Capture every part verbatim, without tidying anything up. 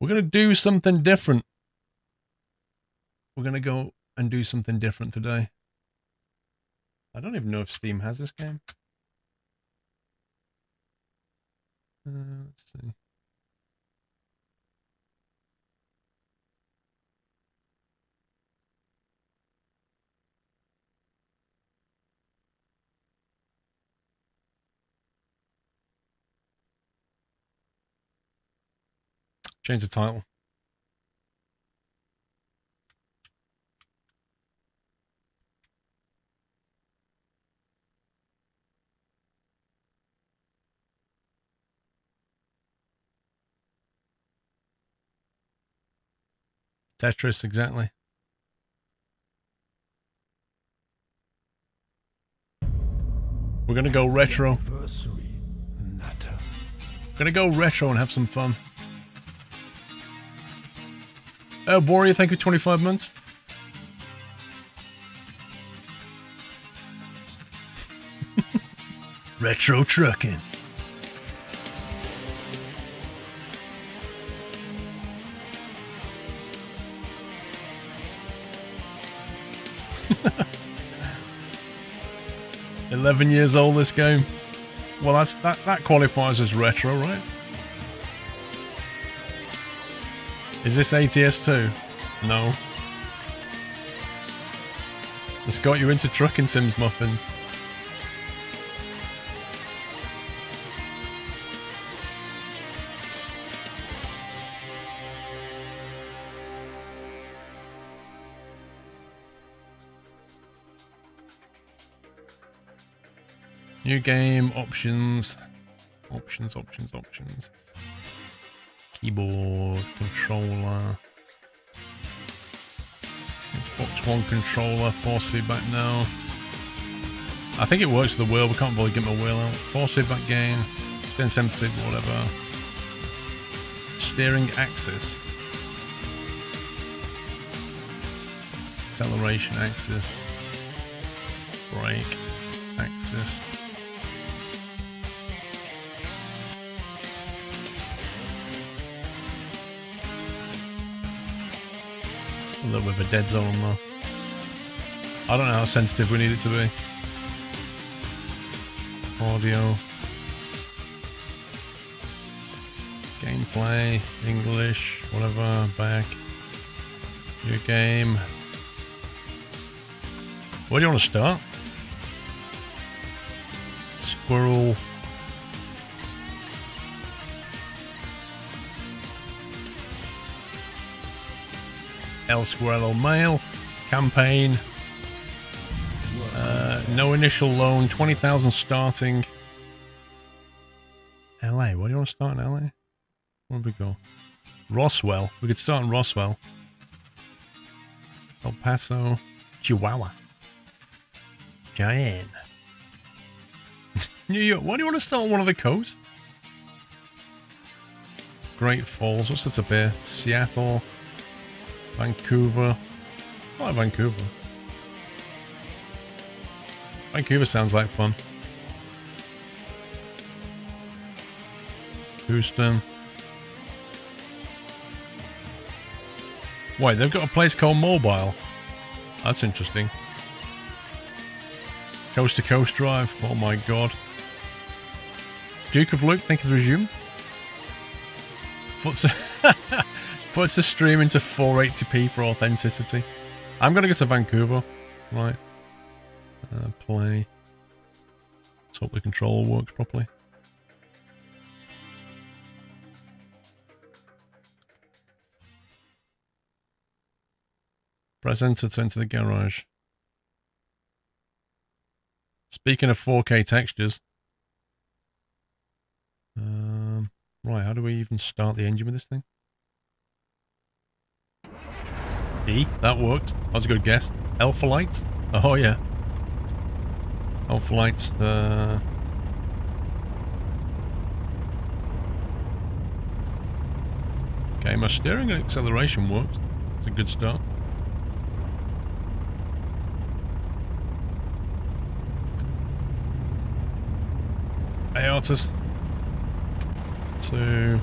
We're going to do something different. We're going to go and do something different today. I don't even know if Steam has this game. Uh, let's see. Change the title. Tetris, exactly. We're gonna go retro. Gonna go retro and have some fun. Oh, Boria, thank you, twenty-five months. Retro trucking. eleven years old, this game. Well, that's that, that qualifies as retro, right? Is this A T S two? No. This got you into trucking, Sims Muffins. New game, options, options, options, options. Keyboard, controller, Xbox One controller, force feedback now. I think it works with the wheel, we can't really get my wheel out. Force feedback gain, spin sensitive, whatever. Steering axis. Acceleration axis. Brake axis. A little bit of a dead zone though. I don't know how sensitive we need it to be. Audio. Gameplay. English. Whatever. Back. New game. Where do you want to start? Squirrel. El Squirrel Mail, campaign, uh, no initial loan, twenty thousand starting. L A, what do you want to start in L A? Where have we go? Roswell, we could start in Roswell. El Paso, Chihuahua, Cheyenne, New York. Why do you want to start on one of the coasts? Great Falls, what's this up here? Seattle. Vancouver. I like Vancouver. Vancouver sounds like fun. Houston. Wait, they've got a place called Mobile. That's interesting. Coast to Coast Drive. Oh my god. Duke of Luke, thank you for resume. Foots. Puts the stream into four eighty p for authenticity. I'm going to go to Vancouver. Right. Uh, play. Let's hope the controller works properly. Press enter to enter the garage. Speaking of four K textures. Um, right, how do we even start the engine with this thing? E, that worked. That was a good guess. Alpha lights? Oh yeah. Alpha lights. Uh... Okay, my steering and acceleration works. It's a good start. Hey, Artis. Two.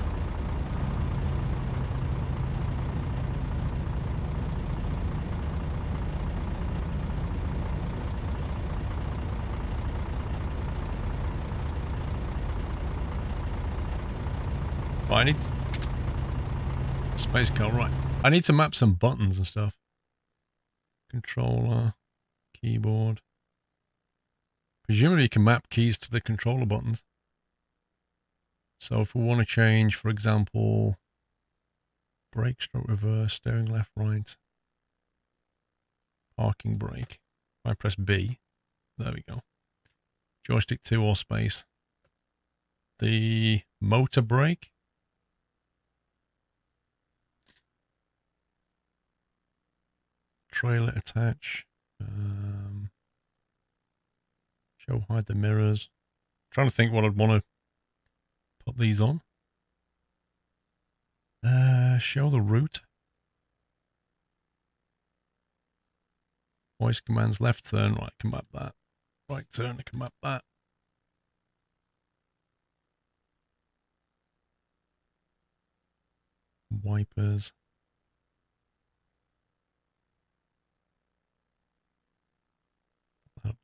But I need to... Space car, right. I need to map some buttons and stuff. Controller, keyboard. Presumably you can map keys to the controller buttons. So if we want to change, for example, brake, stroke, reverse, steering left, right, parking brake. If I press B, there we go. Joystick two or space. The motor brake. Trailer attach. Um, show hide the mirrors. I'm trying to think what I'd want to put these on. Uh, show the route. Voice commands, left turn, right, I can map that. Right turn, I can map that. Wipers.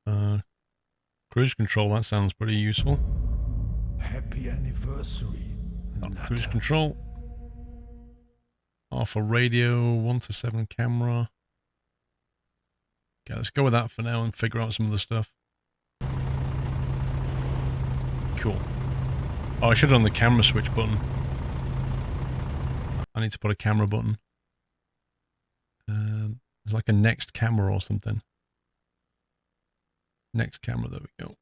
Uh, cruise control, that sounds pretty useful. Happy anniversary. Cruise control. Half a radio, one to seven camera. Okay, let's go with that for now and figure out some other stuff. Cool. Oh, I should have done the camera switch button. I need to put a camera button. Um, it's like a next camera or something. Next camera, there we go.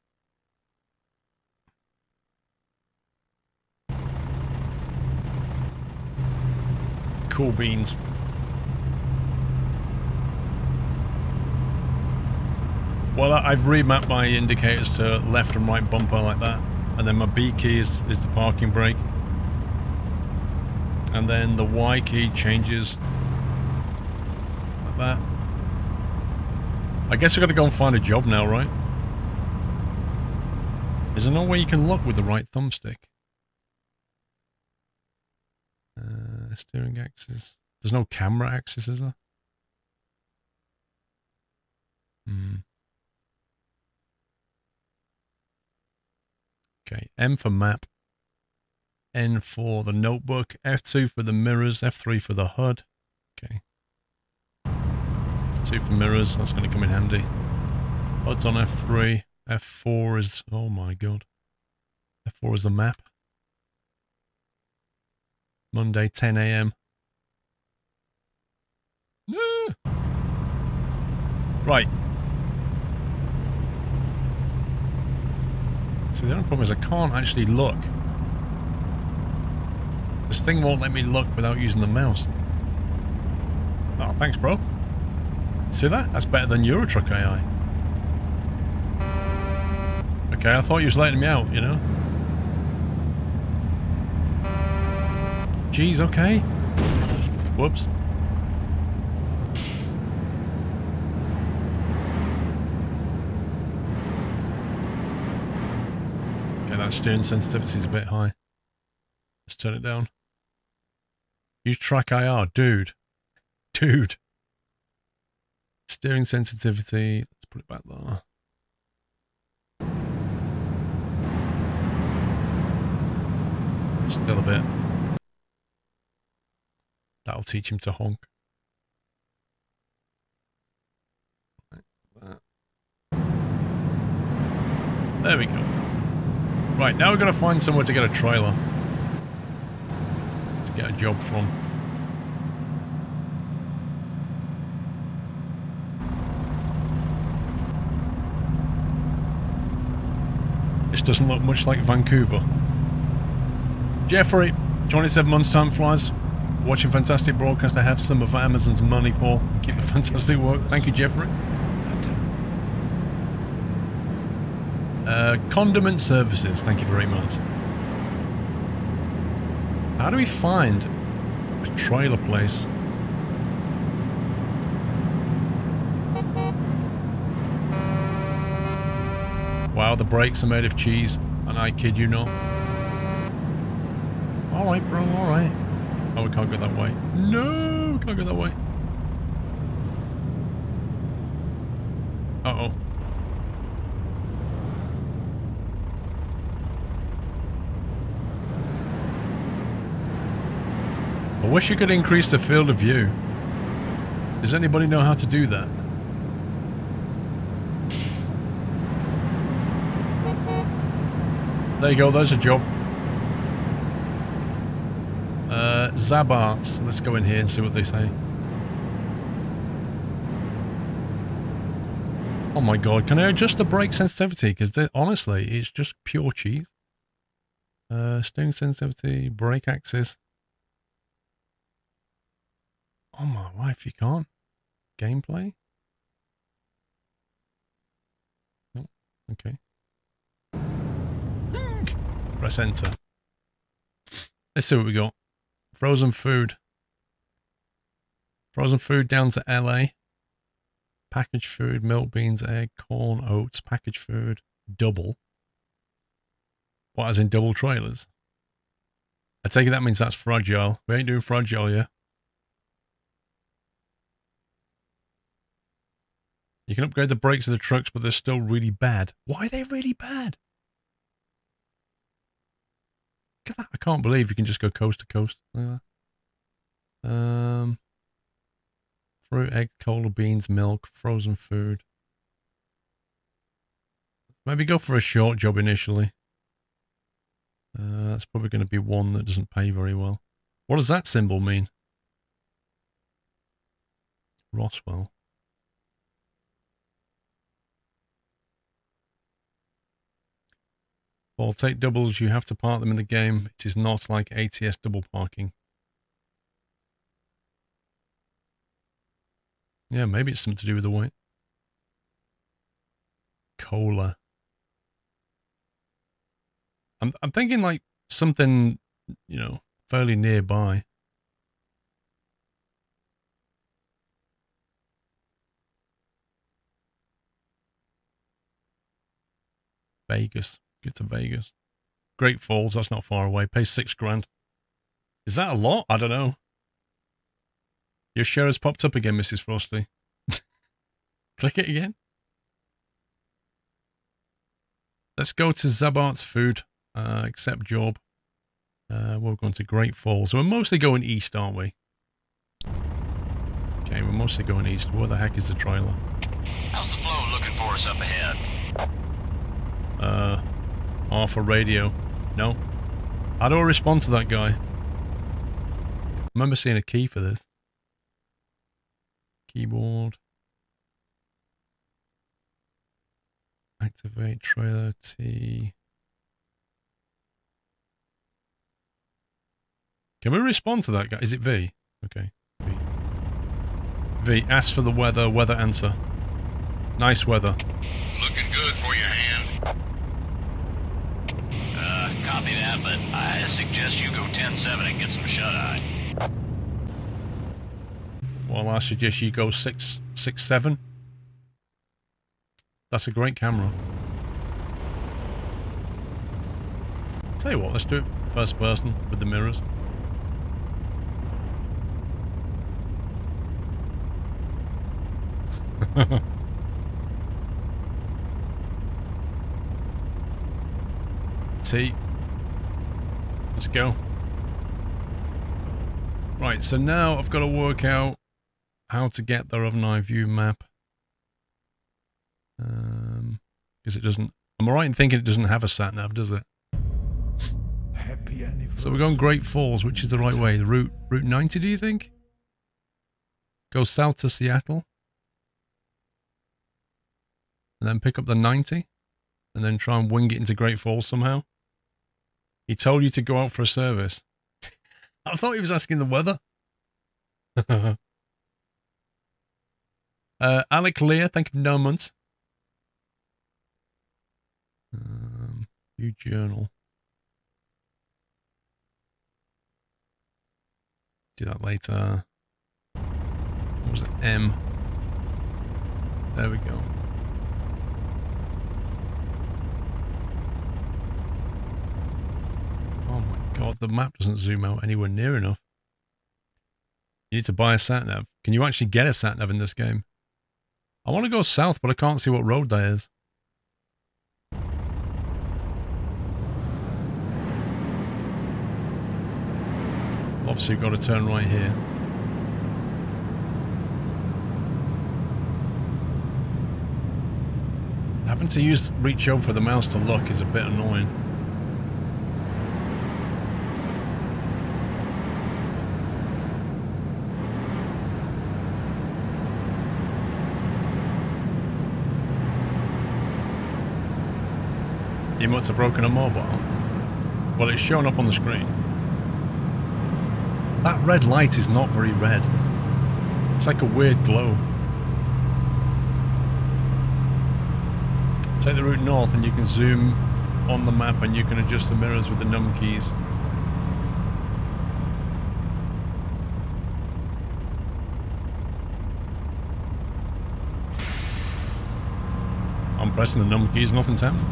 Cool beans. Well, I've remapped my indicators to left and right bumper like that. And then my B key is, is the parking brake. And then the Y key changes like that. I guess we've got to go and find a job now, right? Is there no way you can lock with the right thumbstick? Uh, steering axis. There's no camera axis, is there? Hmm. Okay, M for map. N for the notebook. F two for the mirrors. F three for the H U D. Okay. F two for mirrors. That's going to come in handy. H U D's on F three. F four is... oh my god. F four is the map. Monday, ten A M Ah! Right. See, the only problem is I can't actually look. This thing won't let me look without using the mouse. Oh, thanks, bro. See that? That's better than Eurotruck A I. Okay, I thought you was letting me out, you know? Jeez, okay. Whoops. Okay, that steering sensitivity is a bit high. Let's turn it down. Use track I R, dude. Dude. Steering sensitivity. Let's put it back there. Still a bit. That'll teach him to honk. Like that. There we go. Right, now we're going to find somewhere to get a trailer. To get a job from. This doesn't look much like Vancouver. Jeffrey, twenty-seven months time flies. Watching fantastic broadcast. I have some of Amazon's money, Paul. Keep the fantastic work. Thank you, Jeffrey. Uh, condiment services. Thank you very much. How do we find a trailer place? Wow, the brakes are made of cheese, and I kid you not. Alright, bro, alright. Oh, we can't go that way. No, we can't go that way. Uh-oh. wish you could increase the field of view. Does anybody know how to do that? There you go, there's a job. Uh, Zabarts. Let's go in here and see what they say. Oh my god, can I adjust the brake sensitivity? Because honestly, it's just pure cheese. Uh, steering sensitivity, brake axis. Oh my life, you can't. Gameplay? No, okay. Press enter. Let's see what we got. Frozen food. Frozen food down to L A. Packaged food, milk, beans, egg, corn, oats, packaged food, double. What, as in double trailers? I take it that means that's fragile. We ain't doing fragile, yeah? You can upgrade the brakes of the trucks, but they're still really bad. Why are they really bad? Look at that. I can't believe you can just go coast to coast. Look at that. Um... Fruit, egg, cola, beans, milk, frozen food. Maybe go for a short job initially. Uh, that's probably going to be one that doesn't pay very well. What does that symbol mean? Roswell. Well, take doubles. You have to park them in the game. It is not like A T S double parking. Yeah, maybe it's something to do with the white. Cola. I'm I'm thinking like something, you know, fairly nearby. Vegas. Get to Vegas. Great Falls, that's not far away. Pay six grand. Is that a lot? I don't know. Your share has popped up again, Missus Frosty. Click it again. Let's go to Zabart's Food. Uh, accept job. Uh, we're going to Great Falls. So we're mostly going east, aren't we? Okay, we're mostly going east. Where the heck is the trailer? How's the flow looking for us up ahead? Uh, Alpha Radio. No. How do I respond to that guy? I remember seeing a key for this. Keyboard. Activate trailer T. Can we respond to that guy? Is it V? Okay. V. V. Ask for the weather. Weather answer. Nice weather. Looking good for your hand. Uh, copy that, but I suggest you go ten seven and get some shut-eye. Well, I suggest you go six six seven. That's a great camera. Tell you what, let's do it first person with the mirrors. T. Let's go. Right, so now I've got to work out how to get there of my view map. Um, because it doesn't... I'm right in thinking it doesn't have a sat-nav, does it? Happy anniversary. So we're going Great Falls, which is the right way. Route Route ninety, do you think? Go south to Seattle. And then pick up the ninety. And then try and wing it into Great Falls somehow. He told you to go out for a service. I thought he was asking the weather. Uh, Alec Lear, thank you for nine months. Um, new journal. Do that later. What was it? M. There we go. Oh my god, the map doesn't zoom out anywhere near enough. You need to buy a sat-nav. Can you actually get a sat-nav in this game? I want to go south, but I can't see what road that is. obviously we've got to turn right here. Having to use reach over for the mouse to look is a bit annoying. You must have broken a mobile. Well, it's showing up on the screen. That red light is not very red. It's like a weird glow. Take the route north and you can zoom on the map and you can adjust the mirrors with the num keys. I'm pressing the num keys, nothing's happened.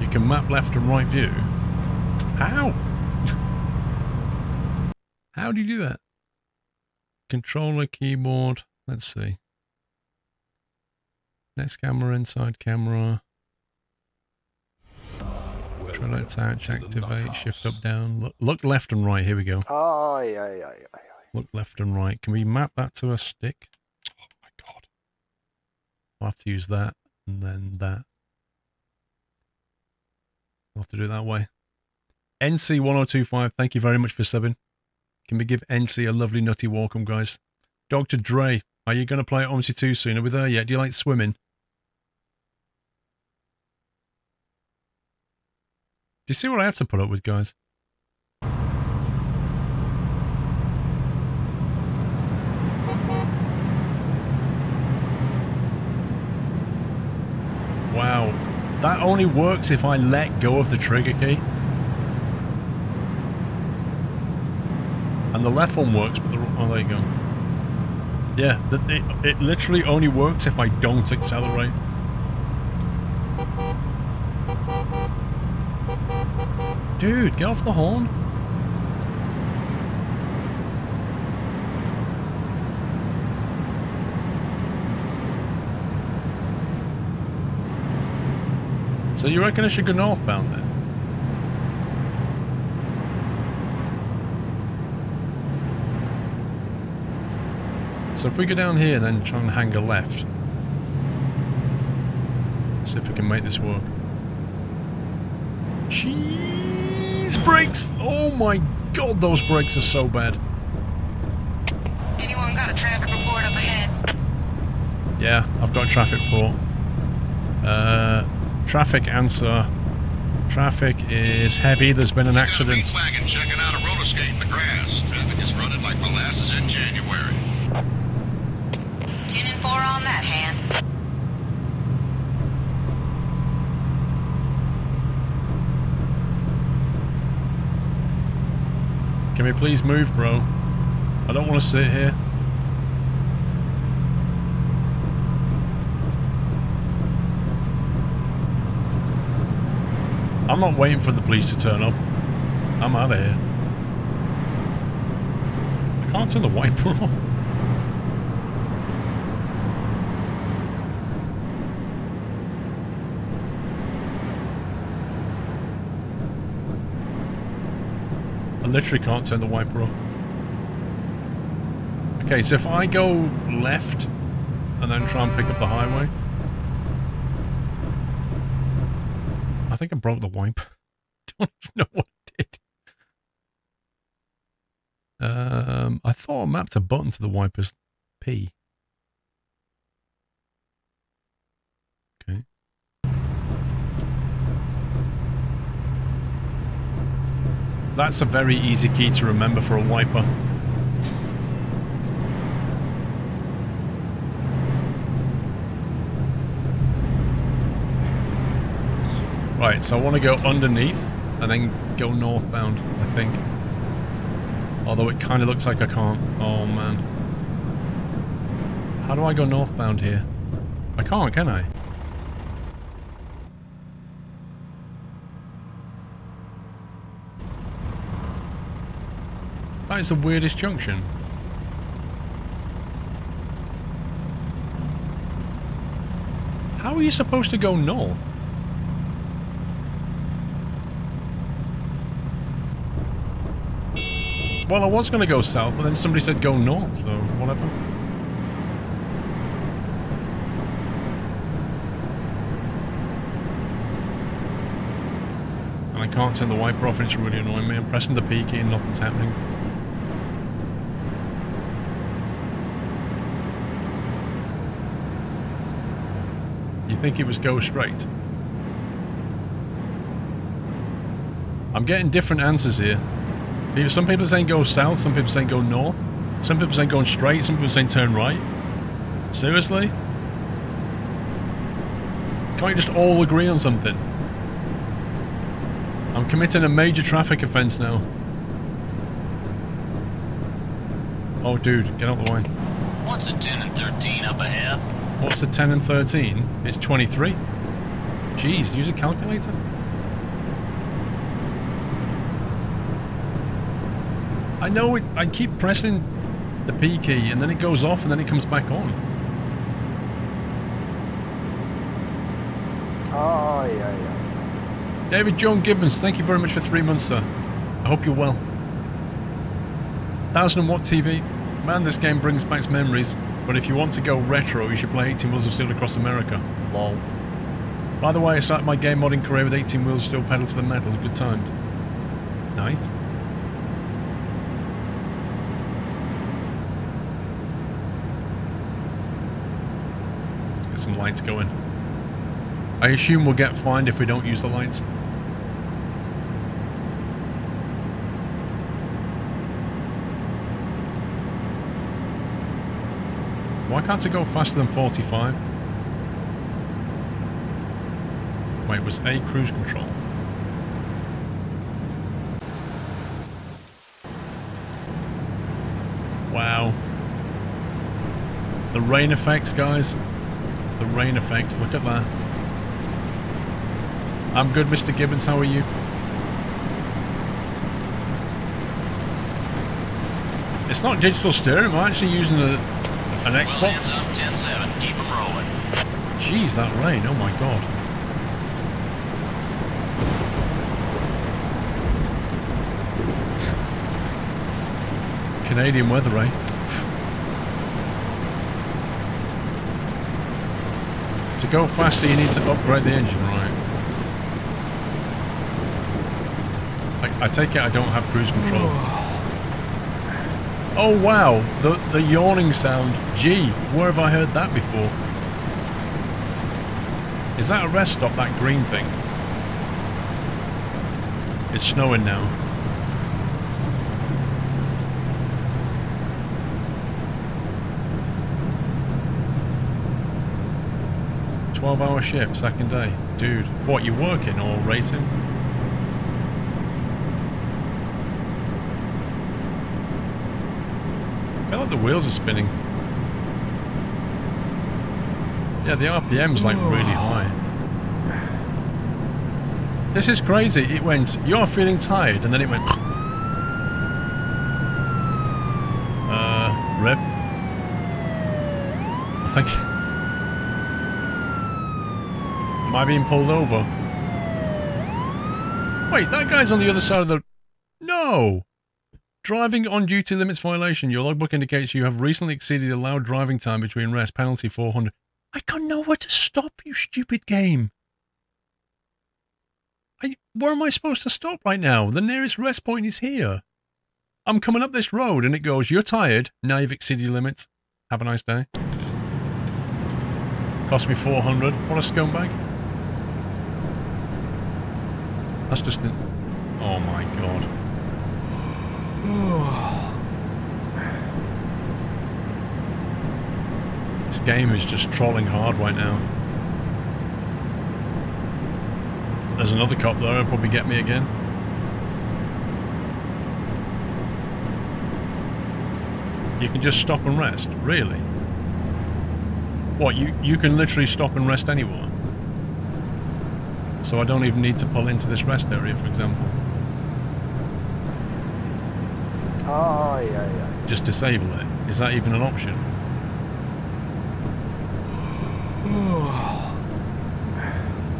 You can map left and right view. How? How do you do that? Controller, keyboard, let's see. Next camera, inside camera. Trilets ouch, activate, shift up, down. Look, look left and right, here we go. Aye, aye, aye, aye. Look left and right. Can we map that to a stick? Oh my god. I'll have to use that and then that. I'll have to do it that way. N C one oh two five, thank you very much for subbing. Can we give N C a lovely nutty welcome, guys? Doctor Dre, are you going to play O M S I two soon? Are we there yet? Do you like swimming? Do you see what I have to put up with, guys? Wow. That only works if I let go of the trigger key. And the left one works, but the right... Oh, there you go. Yeah, the, it, it literally only works if I don't accelerate. Dude, get off the horn. So you reckon I should go northbound then? So if we go down here, then try and hang a left. See if we can make this work. Jeez, brakes! Oh my god, those brakes are so bad. Anyone got a traffic report up ahead? Yeah, I've got a traffic report. Uh, traffic answer. Traffic is heavy. There's been an accident. Got a meat wagon checking out a roller skate in the grass. Traffic is running like molasses in January. ten and four on that hand. Can we please move, bro? I don't want to sit here. I'm not waiting for the police to turn up. I'm out of here. I can't turn the wiper off. I literally can't turn the wiper off. Okay, so if I go left and then try and pick up the highway. I think I broke the wiper. Don't even know what I did. Um, I thought I mapped a button to the wipers. P. Okay. That's a very easy key to remember for a wiper. Right, so I want to go underneath and then go northbound, I think. Although it kind of looks like I can't. Oh, man. How do I go northbound here? I can't, can I? That is the weirdest junction. How are you supposed to go north? Well, I was going to go south, but then somebody said go north, so whatever. And I can't turn the wiper off, and it's really annoying me. I'm pressing the P key and nothing's happening. You think it was go straight? I'm getting different answers here. Some people are saying go south, some people are saying go north, some people are saying going straight, some people are saying turn right. Seriously? Can't you just all agree on something? I'm committing a major traffic offense now. Oh dude, get out of the way. What's a ten and thirteen up ahead? What's a ten and thirteen? It's twenty-three. Jeez, use a calculator. I know it's, I keep pressing the P key and then it goes off and then it comes back on. Oh, yeah, yeah. David John Gibbons, thank you very much for three months, sir. I hope you're well. one thousand watt T V. Man, this game brings back memories, but if you want to go retro, you should play eighteen wheels of steel across America. Lol. By the way, I started my game modding career with eighteen wheels of steel pedal to the metal. Good times. Nice. Some lights going. I assume we'll get fined if we don't use the lights. Why can't it go faster than forty-five? Wait, was A cruise control? Wow. The rain effects, guys. The rain effects, look at that. I'm good, Mister Gibbons, how are you? It's not digital steering, we're actually using a, an Xbox. ten seven, keep them rolling. Jeez, that rain, oh my god. Canadian weather, eh? To go faster, you need to upgrade the engine, right? I, I take it I don't have cruise control. Oh wow, the the yawning sound. Gee, where have I heard that before? Is that a rest stop? That green thing. It's snowing now. twelve hour shift, second day. Dude, what, you working or racing? I feel like the wheels are spinning. Yeah, the R P M's like really high. This is crazy. It went, you're feeling tired, and then it went... Uh, rip. I think... Am I being pulled over? Wait, that guy's on the other side of the... No! Driving on duty limits violation. Your logbook indicates you have recently exceeded the allowed driving time between rests. Penalty four hundred. I got nowhere to stop, you stupid game. I, where am I supposed to stop right now? The nearest rest point is here. I'm coming up this road and it goes, you're tired. Now you've exceeded your limits. Have a nice day. Cost me four hundred. What a scumbag. That's just... An oh my god. This game is just trolling hard right now. There's another cop there, he'll probably get me again. You can just stop and rest? Really? What, you, you can literally stop and rest anywhere? So I don't even need to pull into this rest area, for example. Oh, yeah, yeah. Just disable it. Is that even an option?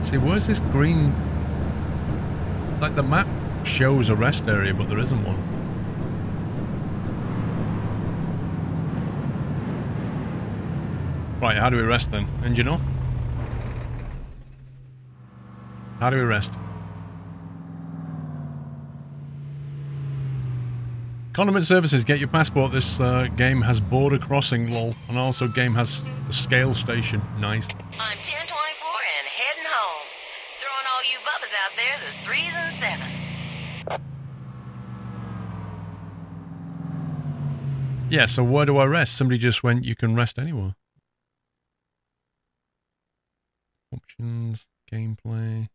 See, where's this green... Like, the map shows a rest area, but there isn't one. Right, how do we rest then? Engine off? How do we rest? Condiment services, get your passport. This uh, game has border crossing, lol. And also game has a scale station. Nice. I'm ten twenty-four and heading home. Throwing all you bubbas out there, the threes and sevens. Yeah, so where do I rest? Somebody just went, you can rest anywhere. Options, gameplay.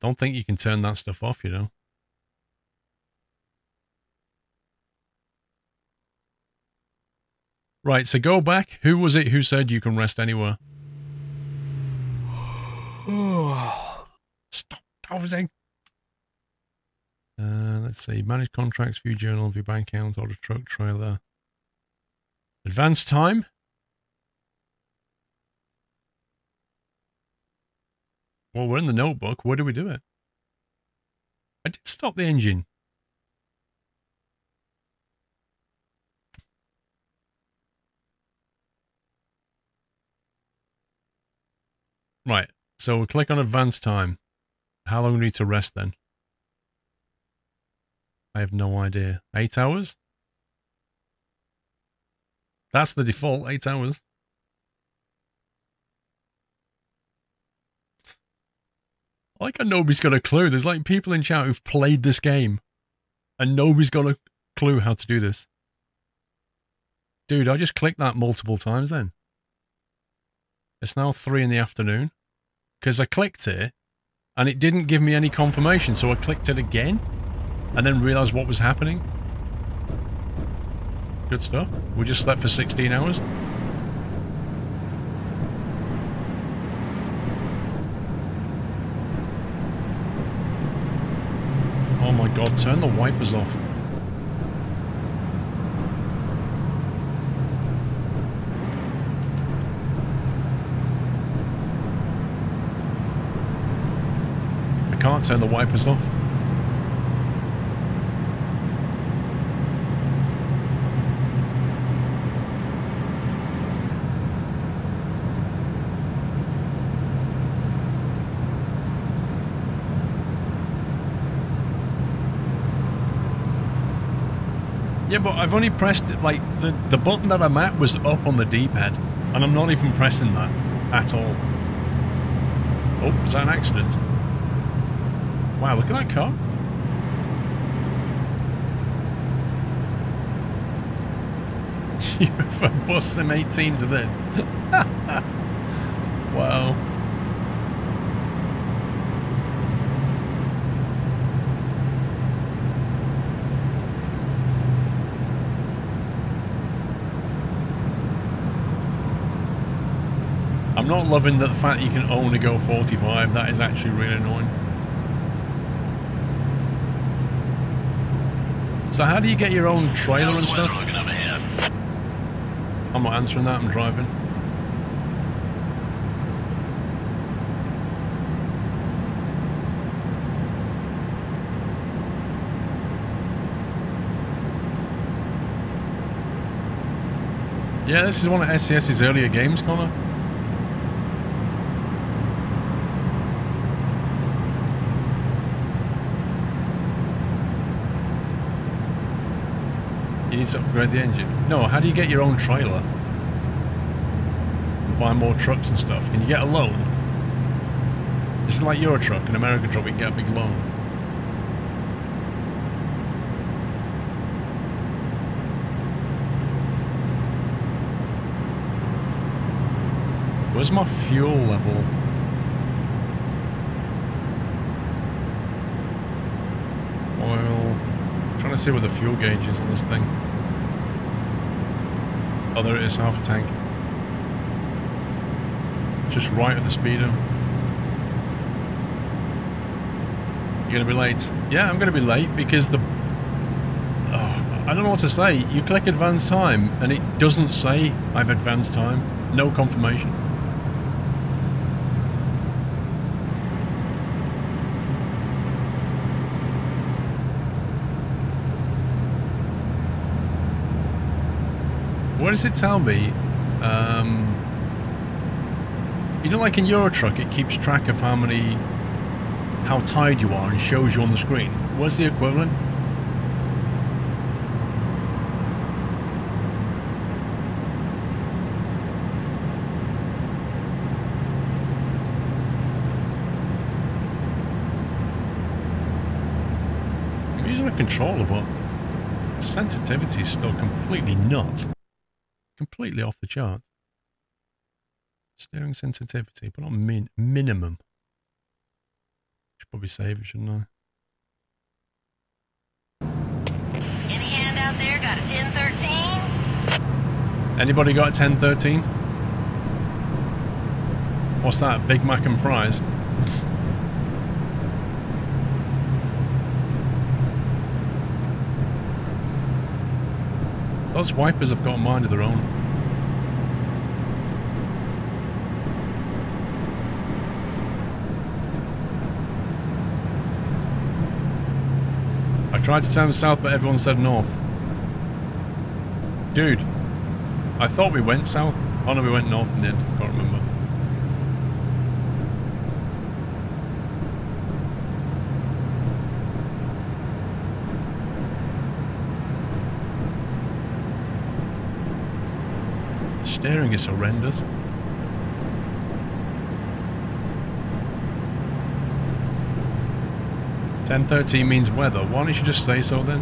Don't think you can turn that stuff off, you know. Right, so go back. Who was it who said you can rest anywhere? Stop dozing. Uh, let's see. Manage contracts, view journal, view bank account, order truck, trailer. Advance time. Well, we're in the notebook. Where do we do it? I did stop the engine. Right, so we'll click on advanced time. How long do we need to rest then? I have no idea. Eight hours? That's the default, eight hours. I like how nobody's got a clue. There's like people in chat who've played this game and nobody's got a clue how to do this. Dude, I just clicked that multiple times then. It's now three in the afternoon. Because I clicked it, and it didn't give me any confirmation, so I clicked it again, and then realised what was happening. Good stuff. We just slept for sixteen hours. Oh my god, turn the wipers off. Can't turn the wipers off. Yeah, but I've only pressed it, like, the, the button that I'm at was up on the D-pad, and I'm not even pressing that at all. Oh, was that an accident? Wow, look at that car. You prefer bus sim eighteen to this. Wow. I'm not loving the fact you can only go forty-five. That is actually really annoying. So how do you get your own trailer and stuff? I'm not answering that, I'm driving. Yeah, this is one of S C S's earlier games, Connor. You need to upgrade the engine. No, how do you get your own trailer? Buy more trucks and stuff. Can you get a loan? This is like Eurotruck, an American truck, we can get a big loan. Where's my fuel level? Oil. I'm trying to see where the fuel gauge is on this thing. Oh, there it is, half a tank. Just right of the speedo. You're going to be late. Yeah, I'm going to be late because the... Oh, I don't know what to say. You click advanced time and it doesn't say I've advanced time. No confirmation. What does it tell me? um, you know, like in Eurotruck, it keeps track of how many, how tired you are and shows you on the screen. What's the equivalent? I'm using a controller, but the sensitivity is still completely nuts. Completely off the chart. Steering sensitivity, but not min minimum. Should probably save it, shouldn't I? Any hand out there got a ten thirteen? Anybody got a ten thirteen? What's that? Big Mac and fries? Those wipers have got a mind of their own. I tried to turn south, but everyone said north. Dude, I thought we went south. Oh no, we went north and then can't remember. Steering is horrendous. ten thirteen means weather. Why don't you just say so then?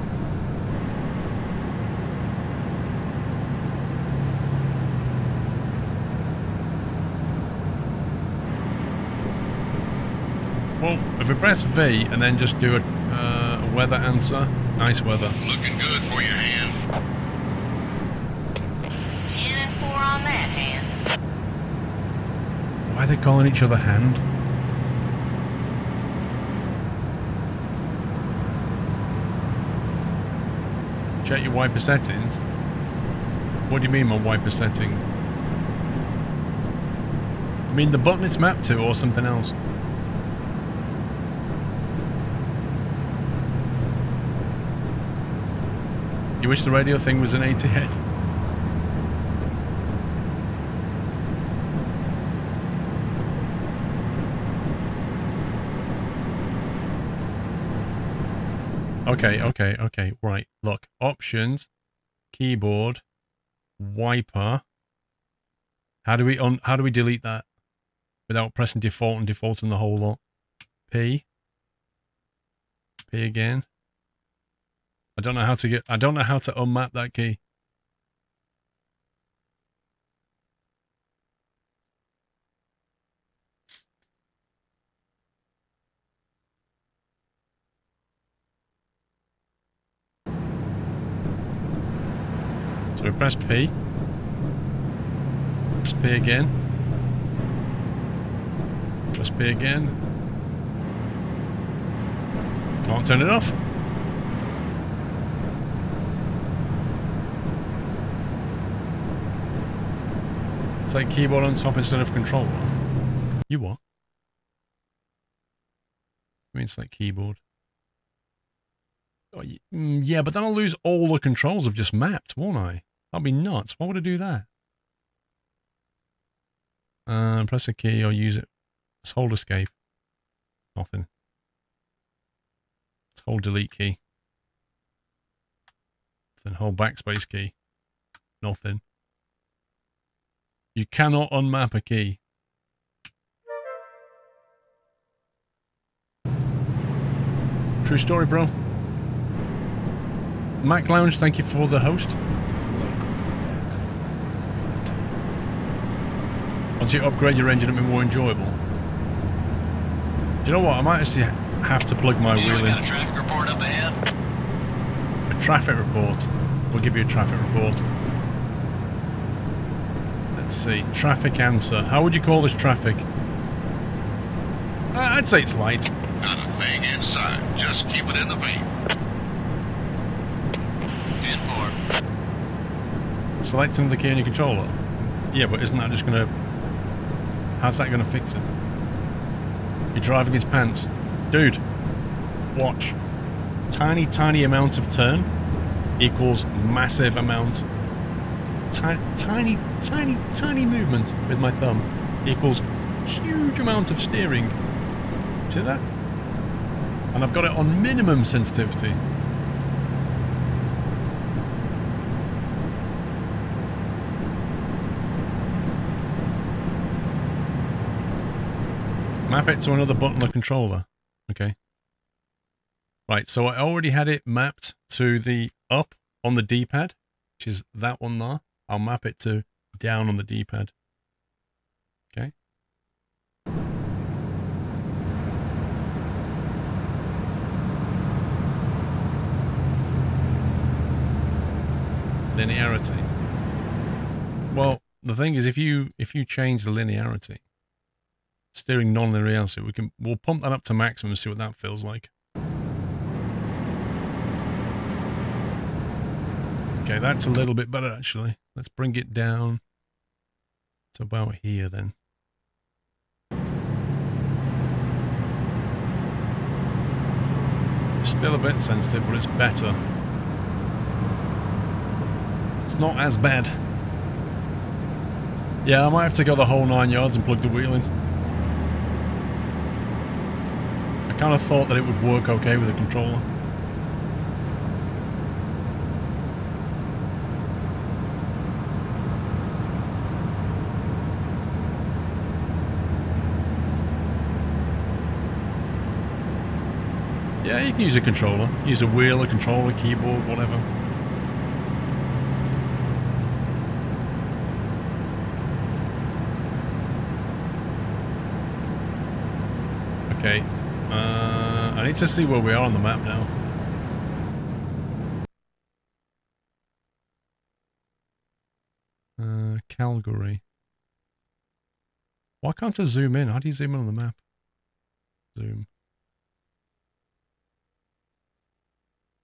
Well, if we press V and then just do a uh, weather answer, nice weather. Looking good for your hand. ten and four on that hand. Why are they calling each other hand? Check your wiper settings. What do you mean, my wiper settings? You mean the button it's mapped to, or something else? You wish the radio thing was an A T S. Okay, okay, okay, right, look, options, keyboard, wiper, how do we un how do we delete that without pressing default and defaulting the whole lot? P, P again, I don't know how to get, I don't know how to unmap that key. So we press P. Press P again. Press P again. Can't turn it off. It's like keyboard on top instead of controller. You what? I mean, it's like keyboard. Oh, yeah, but then I'll lose all the controls I've just mapped, won't I? That'd be nuts. Why would I do that? Uh, press a key or use it. Let's hold escape. Nothing. Let's hold delete key. Then hold backspace key. Nothing. You cannot unmap a key. True story, bro. Mac Lounge, thank you for the host. Once you upgrade your engine, it'll be more enjoyable. Do you know what? I might actually have to plug my wheel in. A traffic report up ahead. A traffic report. We'll give you a traffic report. Let's see. Traffic answer. How would you call this traffic? Uh, I'd say it's light. Not a thing inside. Just keep it in the vein. Selecting the key on your controller. Yeah, but isn't that just gonna... How's that gonna fix it? You're driving his pants. Dude, watch. Tiny, tiny amount of turn equals massive amount. tiny, tiny, tiny, tiny movement with my thumb equals huge amounts of steering. See that? And I've got it on minimum sensitivity. Map it to another button on the controller. Okay. Right, so I already had it mapped to the up on the D-pad, which is that one there. I'll map it to down on the D-pad. Okay. Linearity. Well, the thing is, if you if you change the linearity, steering non-linearity, we can we'll pump that up to maximum and see what that feels like. Okay, that's a little bit better, actually. Let's bring it down to about here, then. Still a bit sensitive, but it's better. It's not as bad. Yeah, I might have to go the whole nine yards and plug the wheel in. I kind of thought that it would work okay with a controller. Yeah, you can use a controller. Use a wheel, a controller, keyboard, whatever. Okay. Uh, I need to see where we are on the map now. Uh, Calgary. Why can't I zoom in? How do you zoom in on the map? Zoom.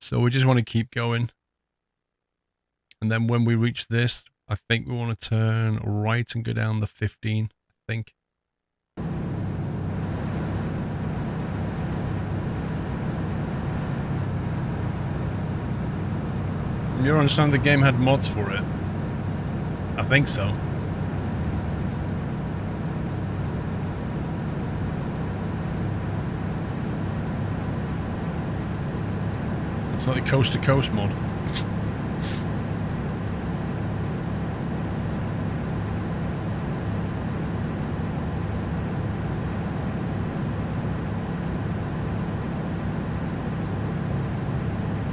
So we just want to keep going. And then when we reach this, I think we want to turn right and go down the fifteen, I think. You understand the game had mods for it? I think so. It's like the Coast to Coast mod.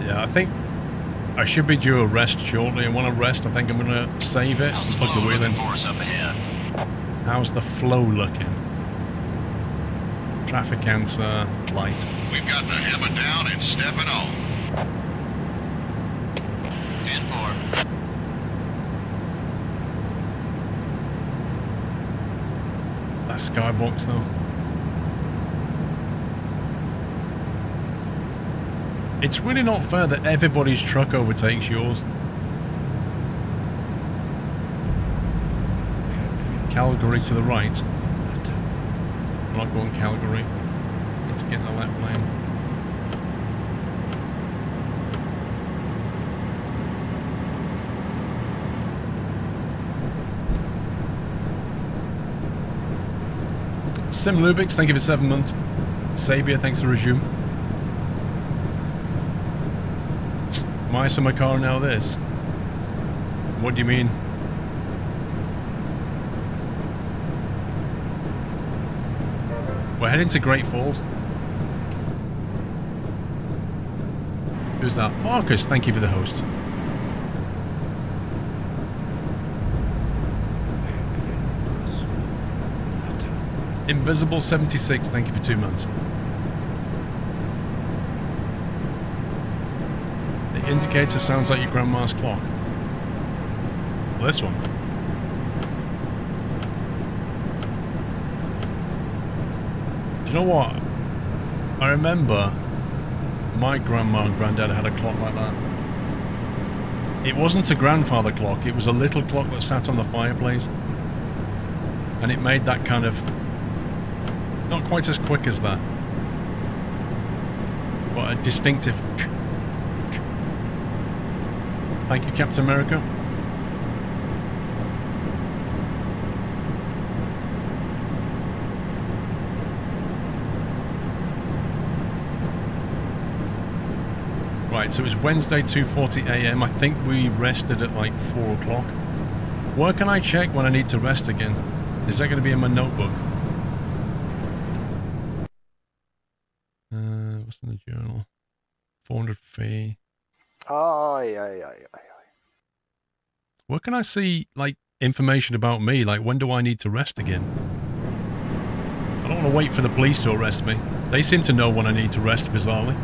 Yeah, I think I should be due a rest shortly, and when I rest, I think I'm gonna save it and plug the wheel in. How's the flow looking? Traffic answer light. We've got the hammer down and stepping on. That skybox though. It's really not fair that everybody's truck overtakes yours. Calgary to the right. I'm not going Calgary. Let's get in the left lane. Sim Lubix, thank you for seven months. Sabia, thanks for resume. My Summer Car, now this. What do you mean? We're heading to Great Falls. Who's that? Marcus, thank you for the host. Invisible seventy-six, thank you for two months. The indicator sounds like your grandma's clock. Well, this one. Do you know what? I remember my grandma and granddad had a clock like that. It wasn't a grandfather clock, it was a little clock that sat on the fireplace. And it made that kind of... not quite as quick as that, but a distinctive k k. Thank you, Captain America. Right, so it's Wednesday, two forty a m I think we rested at like four o'clock. Where can I check when I need to rest again? Is that going to be in my notebook? Uh, what's in the journal? four hundred fee. Aye, aye, aye, aye. Where can I see, like, information about me? Like, when do I need to rest again? I don't want to wait for the police to arrest me. They seem to know when I need to rest, bizarrely.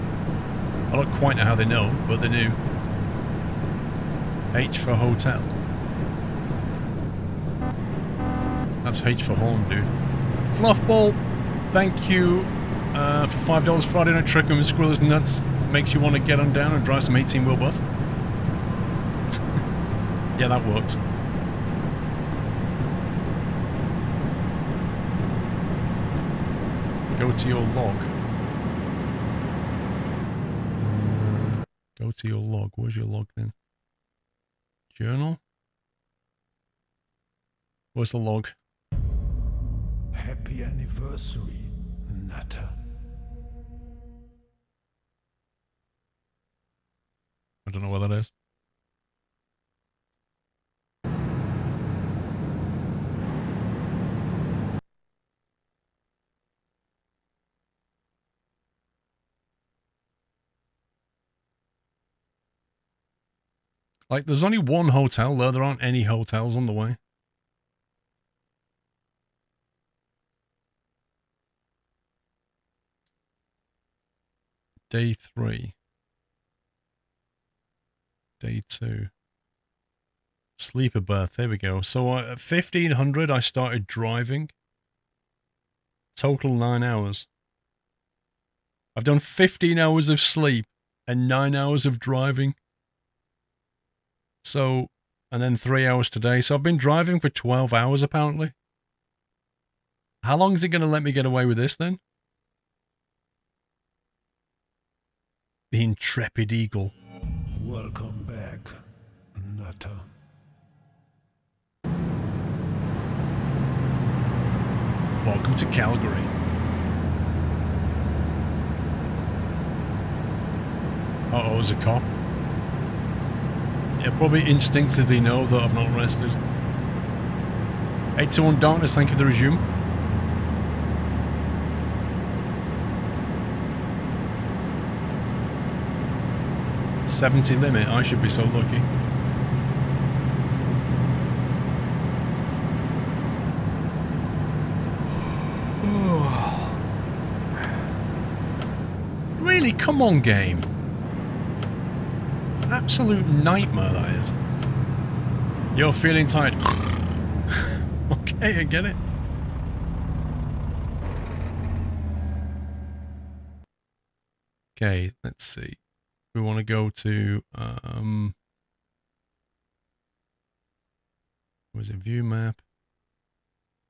I don't quite know how they know, but they do. H for hotel. That's H for horn, dude. Fluffball, thank you uh, for five dollars. Friday night trick 'em with Squirrel's Nuts. Makes you want to get on down and drive some eighteen wheel bus. Yeah, that works. Go to your log. Go to your log. Where's your log then? Journal? Where's the log? Happy anniversary, Nata. I don't know what that is. Like, there's only one hotel there. There aren't any hotels on the way. Day three. Day two. Sleeper berth. There we go. So uh, at fifteen hundred, I started driving. Total nine hours. I've done fifteen hours of sleep and nine hours of driving. So, and then three hours today. So I've been driving for twelve hours, apparently. How long is it going to let me get away with this, then? The Intrepid Eagle. Welcome back, Nata. Welcome to Calgary. Uh-oh, there's a cop. I probably instinctively know that I've not rested. eight two one Darkness, thank you for the resume. seventy limit, I should be so lucky. Really? Come on, game. Absolute nightmare, that is. You're feeling tired. Okay, I get it. Okay, let's see. We want to go to, um... was it view map?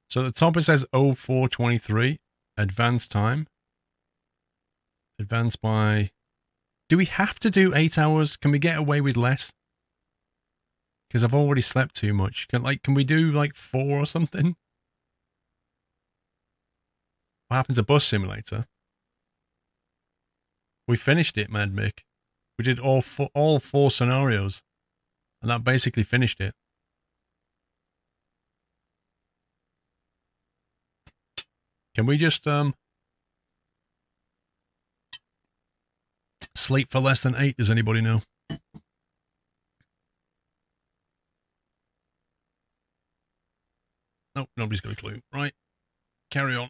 So at the top it says oh four twenty-three, advanced time. Advanced by... Do we have to do eight hours? Can we get away with less? Because I've already slept too much. Can, like, can we do like four or something? What happened to Bus Simulator? We finished it, Mad Mick. We did all four, all four scenarios, and that basically finished it. Can we just um? Sleep for less than eight, does anybody know? Nope, nobody's got a clue. Right, carry on.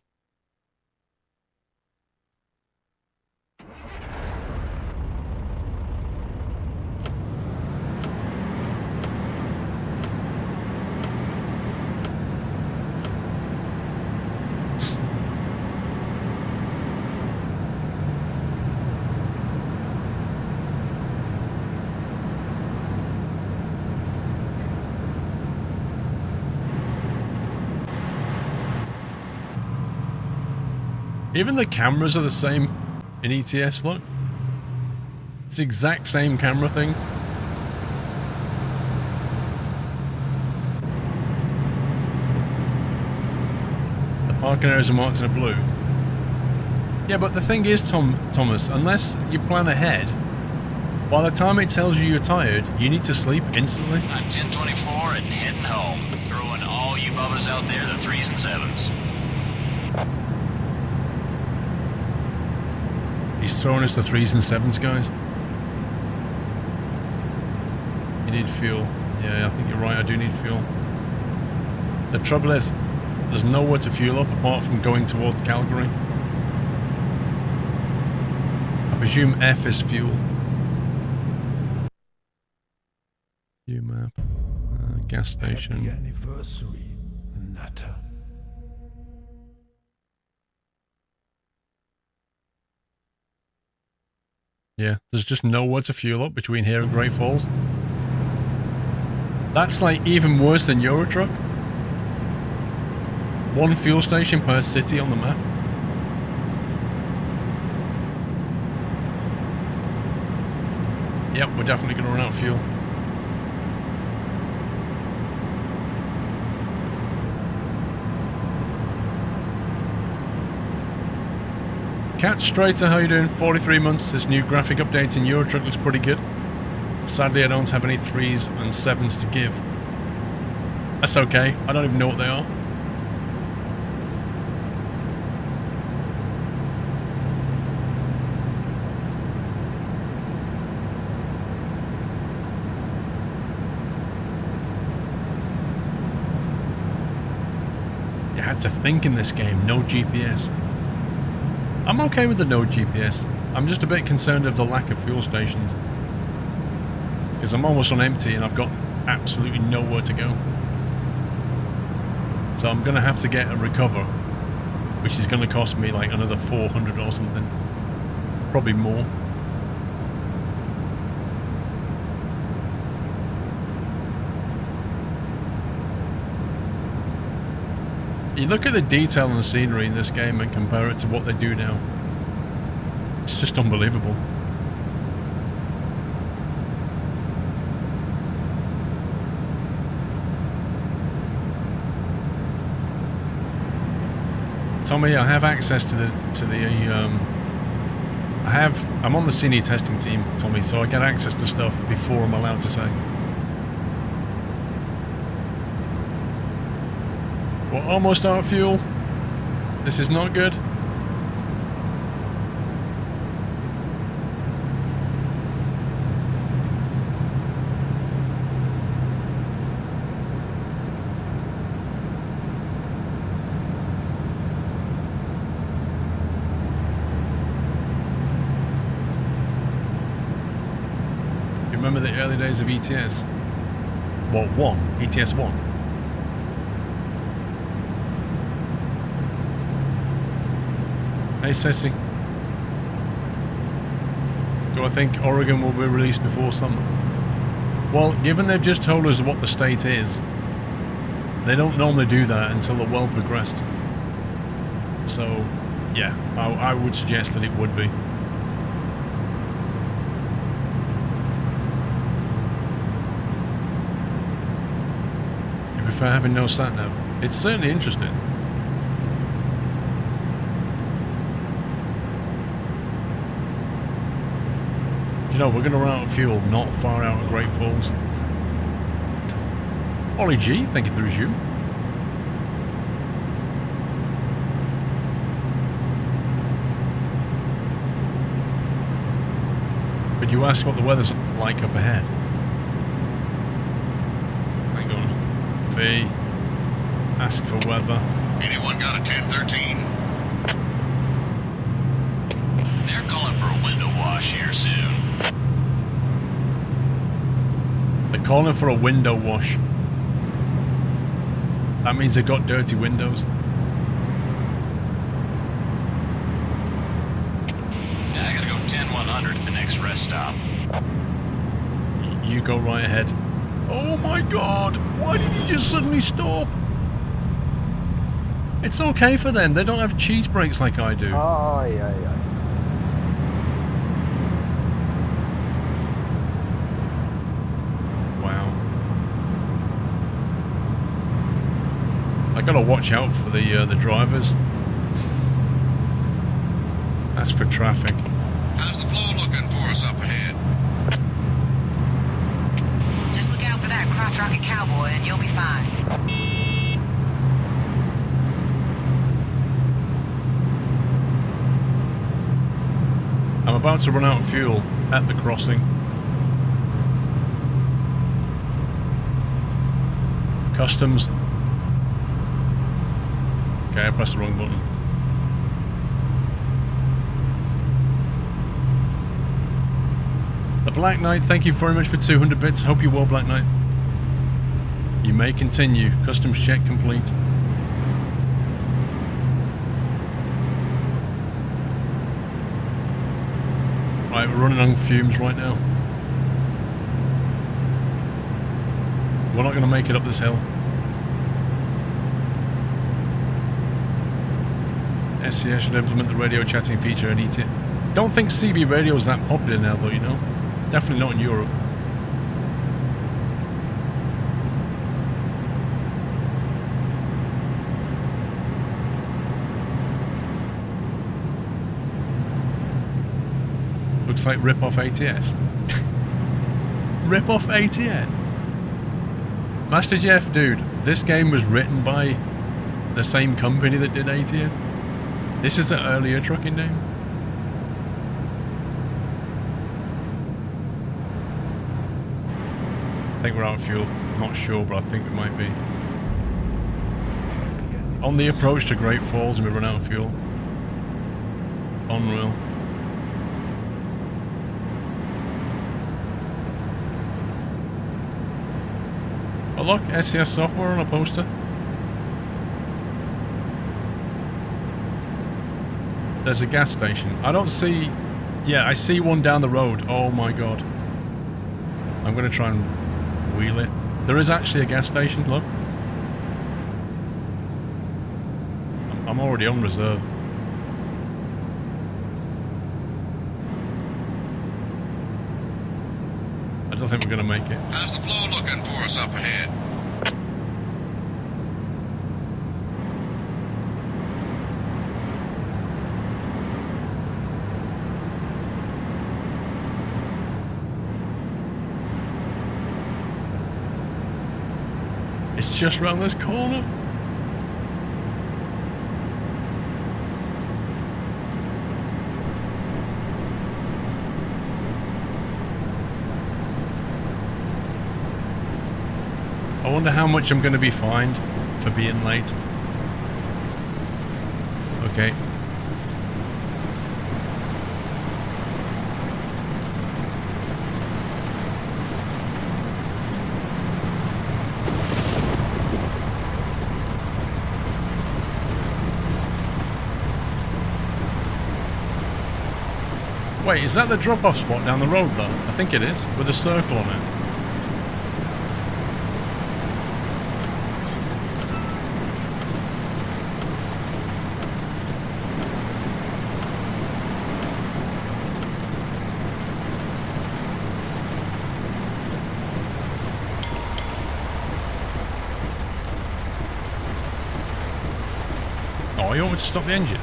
Even the cameras are the same in E T S, look. It's the exact same camera thing. The parking areas are marked in a blue. Yeah, but the thing is, Tom Thomas, unless you plan ahead, By the time it tells you you're tired, you need to sleep instantly. I'm ten twenty-four and heading home. Throwing all you bubbas out there the threes and sevens. He's throwing us the threes and sevens, guys. You need fuel. Yeah, I think you're right, I do need fuel. The trouble is, there's nowhere to fuel up apart from going towards Calgary. I presume F is fuel. New map, uh, gas station. Happy anniversary, Nutter. Yeah, there's just nowhere to fuel up between here and Great Falls. That's like even worse than Eurotruck. One fuel station per city on the map. Yep, we're definitely going to run out of fuel. Cat Strater, how you doing? forty-three months. This new graphic update in Eurotruck looks pretty good. Sadly, I don't have any threes and sevens to give. That's okay. I don't even know what they are. You had to think in this game. No G P S. I'm okay with the no G P S. I'm just a bit concerned of the lack of fuel stations. Because I'm almost on empty and I've got absolutely nowhere to go. So I'm going to have to get a recover, which is going to cost me like another four hundred or something. Probably more. You look at the detail and the scenery in this game and compare it to what they do now. It's just unbelievable. Tommy, I have access to the to the um I have I'm on the senior testing team, Tommy, so I get access to stuff before I'm allowed to say. We're almost out of fuel. This is not good. You remember the early days of E T S? What, one? E T S one? Hey Sissy. Do I think Oregon will be released before summer? Well, given they've just told us what the state is, they don't normally do that until they're well progressed. So, yeah, I, I would suggest that it would be. You prefer having no sat-nav? It's certainly interesting. You know, we're going to run out of fuel not far out of Great Falls. Ollie G, thank you for the resume. Could you ask what the weather's like up ahead? Hang on. V. Ask for weather. Anyone got a ten thirteen? They're calling for a window wash here soon. They're calling for a window wash. That means they've got dirty windows. I gotta go ten one hundred to the next rest stop. You go right ahead. Oh my god! Why did you just suddenly stop? It's okay for them. They don't have cheese breaks like I do. Oh, yeah, yeah. Gotta watch out for the uh, the drivers. That's for traffic. How's the flow looking for us up ahead? for that crotch rocket cowboy and you'll be fine. I'm about to run out of fuel at the crossing. Customs. Okay, I pressed the wrong button. The Black Knight, thank you very much for two hundred bits. Hope you're well, Black Knight. You may continue. Customs check complete. Right, we're running on fumes right now. We're not going to make it up this hill. S C S should implement the radio chatting feature and eat it. Don't think C B radio is that popular now though, you know. Definitely not in Europe. Looks like rip-off A T S. Rip-off A T S? Master Jeff, dude, this game was written by the same company that did A T S. This is an earlier trucking game. I think we're out of fuel. I'm not sure, but I think we might be. On the approach to Great Falls and we run out of fuel. Unreal. Oh look, S C S Software on a poster. There's a gas station. I don't see... Yeah, I see one down the road. Oh my god. I'm going to try and wheel it. There is actually a gas station, look. I'm already on reserve. I don't think we're going to make it. How's the flow looking for us up ahead? It's just round this corner. I wonder how much I'm going to be fined for being late. Okay. Wait, is that the drop-off spot down the road though? I think it is, with a circle on it. To stop the engine.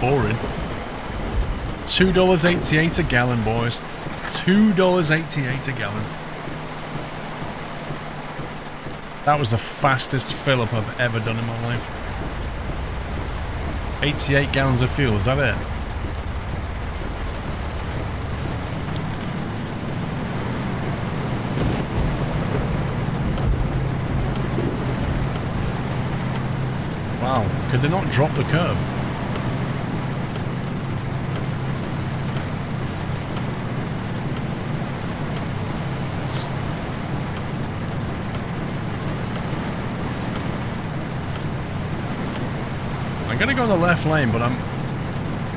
Boring. two dollars eighty-eight a gallon, boys. two dollars eighty-eight a gallon. That was the fastest fill-up I've ever done in my life. eighty-eight gallons of fuel, is that it? Could they not drop the curb? I'm gonna go in the left lane, but I'm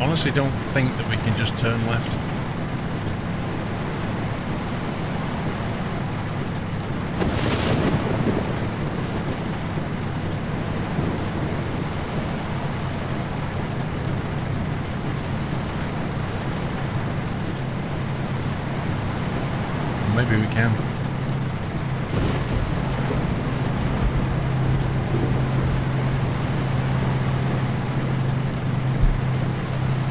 honestly don't think that we can just turn left. Maybe we can.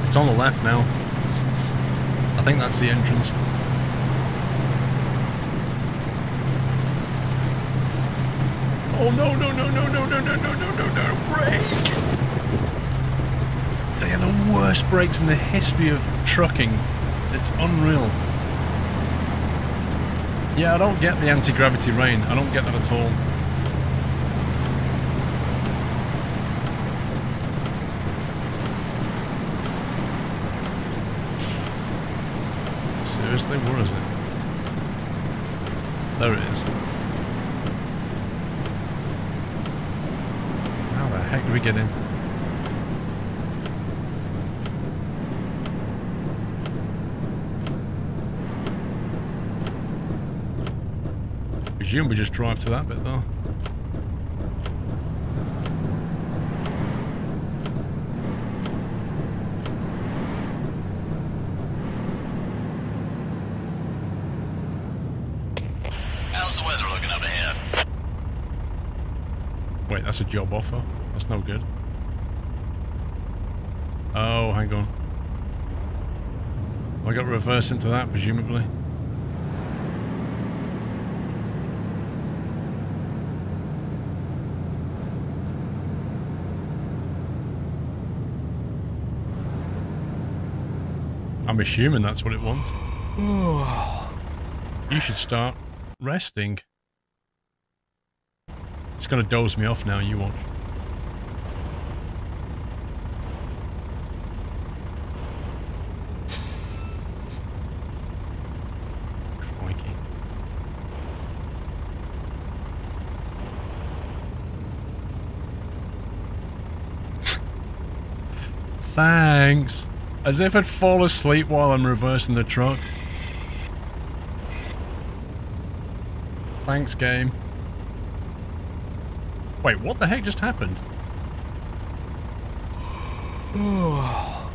It's on the left now. I think that's the entrance. Oh no no no no no no no no no no no! Brake! They are the worst brakes in the history of trucking. It's unreal. Yeah, I don't get the anti-gravity rain. I don't get that at all. Seriously, where is it? There it is. How the heck do we get in? I presume we just drive to that bit though. That's a job offer. That's no good. Oh, hang on. I got reversed into that, presumably. I'm assuming that's what it wants. You should start resting. It's gonna doze me off now, you watch. Crikey. Thanks. As if I'd fall asleep while I'm reversing the truck. Thanks, game. Wait, what the heck just happened?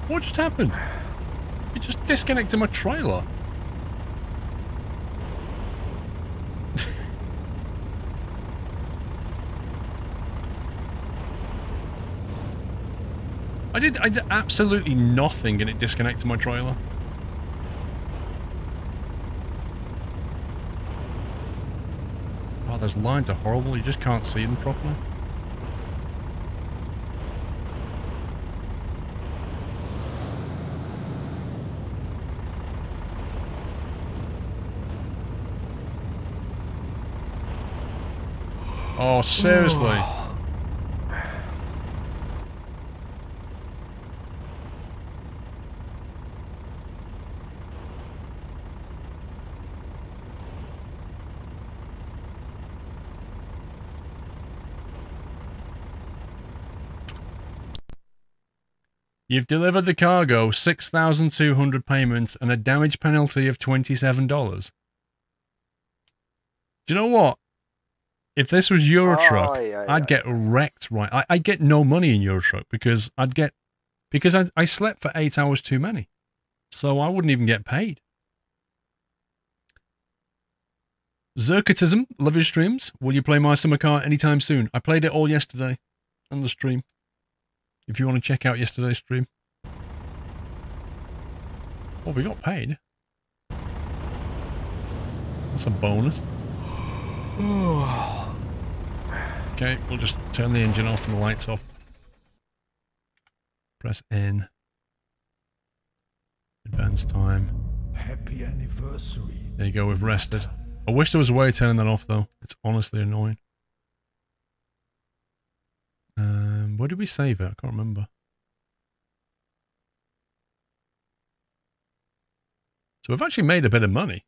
What just happened? It just disconnected my trailer. I did I did absolutely nothing and it disconnected my trailer. Those lines are horrible, you just can't see them properly. Oh, seriously? You've delivered the cargo, six thousand two hundred payments, and a damage penalty of twenty-seven dollars. Do you know what? If this was Eurotruck, oh, yeah, yeah. I'd get wrecked, right? I, I'd get no money in Eurotruck because I'd get... Because I, I slept for eight hours too many. So I wouldn't even get paid. Zerkatism, love your streams. Will you play My Summer Car anytime soon? I played it all yesterday on the stream. If you want to check out yesterday's stream. Well, we got paid. That's a bonus. Okay, we'll just turn the engine off and the lights off. Press N. Advance time. Happy anniversary. There you go, we've rested. I wish there was a way of turning that off though. It's honestly annoying. Um, where did we save it? I can't remember. So we've actually made a bit of money.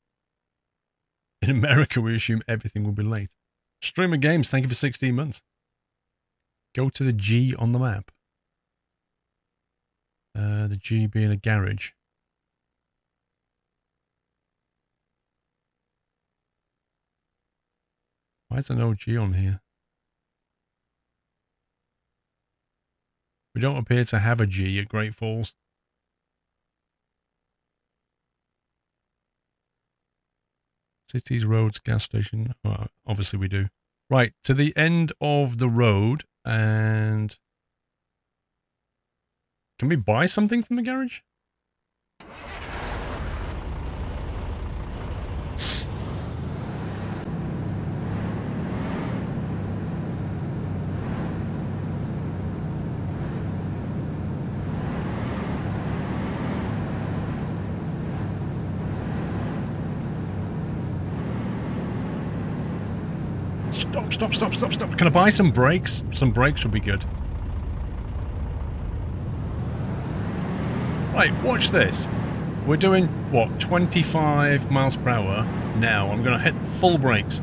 In America, we assume everything will be late. Streamer Games, thank you for sixteen months. Go to the G on the map. Uh, the G being a garage. Why is there no G on here? We don't appear to have a G at Great Falls. Cities, roads, gas station. Well, obviously we do. Right, to the end of the road and... Can we buy something from the garage? Stop, stop, stop, stop, stop. Can I buy some brakes? Some brakes would be good. Right, watch this. We're doing, what, twenty-five miles per hour now. I'm going to hit full brakes.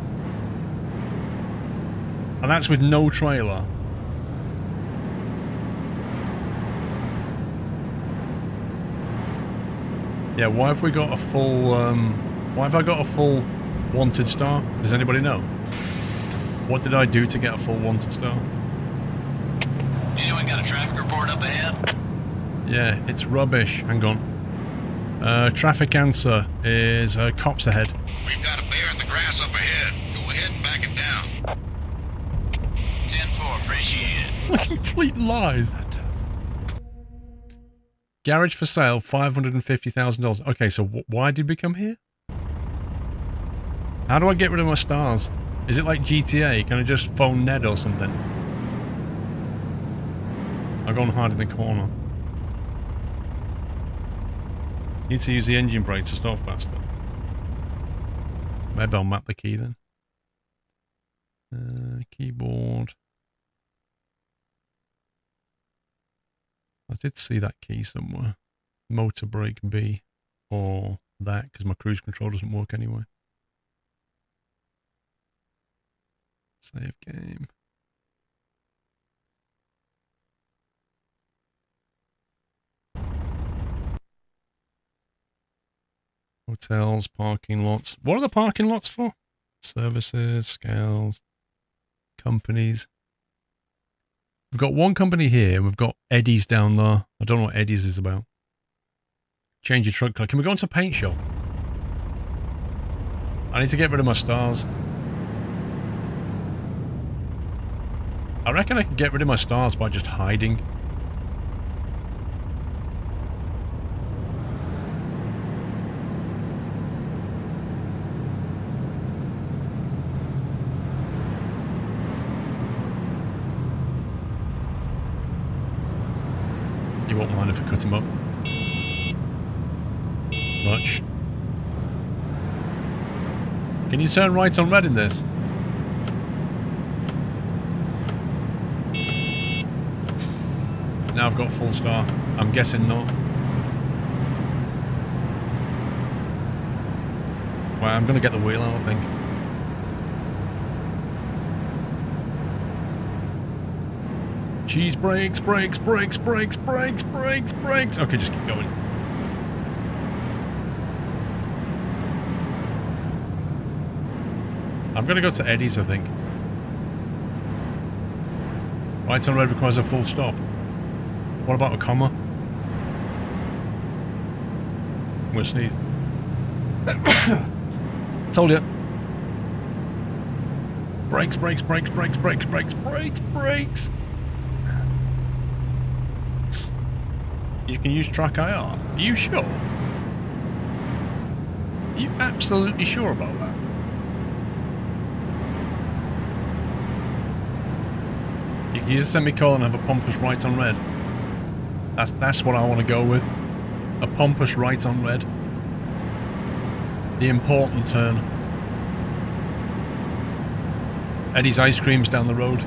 And that's with no trailer. Yeah, why have we got a full, um, why have I got a full wanted star? Does anybody know? What did I do to get a full wanted star? Anyone got a traffic report up ahead? Yeah, it's rubbish. Hang on. Uh, traffic answer is uh, cops ahead. We've got a bear in the grass up ahead. Go ahead and back it down. ten four, appreciate it. Complete lies. Garage for sale, five hundred fifty thousand dollars. Okay, so wh why did we come here? How do I get rid of my stars? Is it like G T A? Can I just phone Ned or something? I've gone hard in the corner. Need to use the engine brake to stop faster. Maybe I'll map the key then. Uh, keyboard. I did see that key somewhere. Motor brake B or that, because my cruise control doesn't work anyway. Save game. Hotels, parking lots. What are the parking lots for? Services, scales, companies. We've got one company here, and we've got Eddie's down there. I don't know what Eddie's is about. Change your truck colour. Can we go into a paint shop? I need to get rid of my stars. I reckon I can get rid of my stars by just hiding. Won't mind if I cut him up. Much. Can you turn right on red in this? Now I've got full star. I'm guessing not. Well, I'm gonna get the wheel out, I think. Cheese brakes, brakes, brakes, brakes, brakes, brakes, brakes. Okay, just keep going. I'm going to go to Eddie's, I think. Right on road requires a full stop. What about a comma? I'm going to sneeze. Told you. Brakes, brakes, brakes, brakes, brakes, brakes, brakes, brakes. You can use track I R. Are you sure? Are you absolutely sure about that? You can use a semicolon and have a pompous right on red. That's that's what I want to go with. A pompous right on red. The important turn. Eddie's ice cream's down the road.